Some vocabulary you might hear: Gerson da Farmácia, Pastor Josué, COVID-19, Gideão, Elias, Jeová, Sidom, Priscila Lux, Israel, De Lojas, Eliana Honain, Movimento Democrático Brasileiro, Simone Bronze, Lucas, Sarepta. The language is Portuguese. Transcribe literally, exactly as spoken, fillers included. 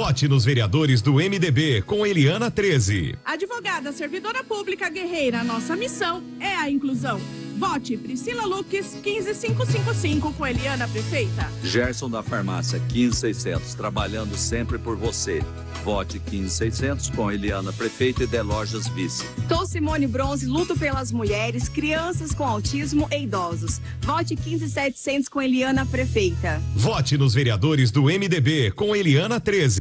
Vote nos vereadores do M D B com Eliana treze. Advogada, servidora pública, guerreira, nossa missão é a inclusão. Vote Priscila Lux, quinze mil quinhentos e cinquenta e cinco, com Eliana prefeita. Gerson da Farmácia, quinze mil e seiscentos, trabalhando sempre por você. Vote quinze mil e seiscentos, com Eliana prefeita e De Lojas vice. Sou Simone Bronze, luto pelas mulheres, crianças com autismo e idosos. Vote quinze mil e setecentos, com Eliana prefeita. Vote nos vereadores do M D B com Eliana treze.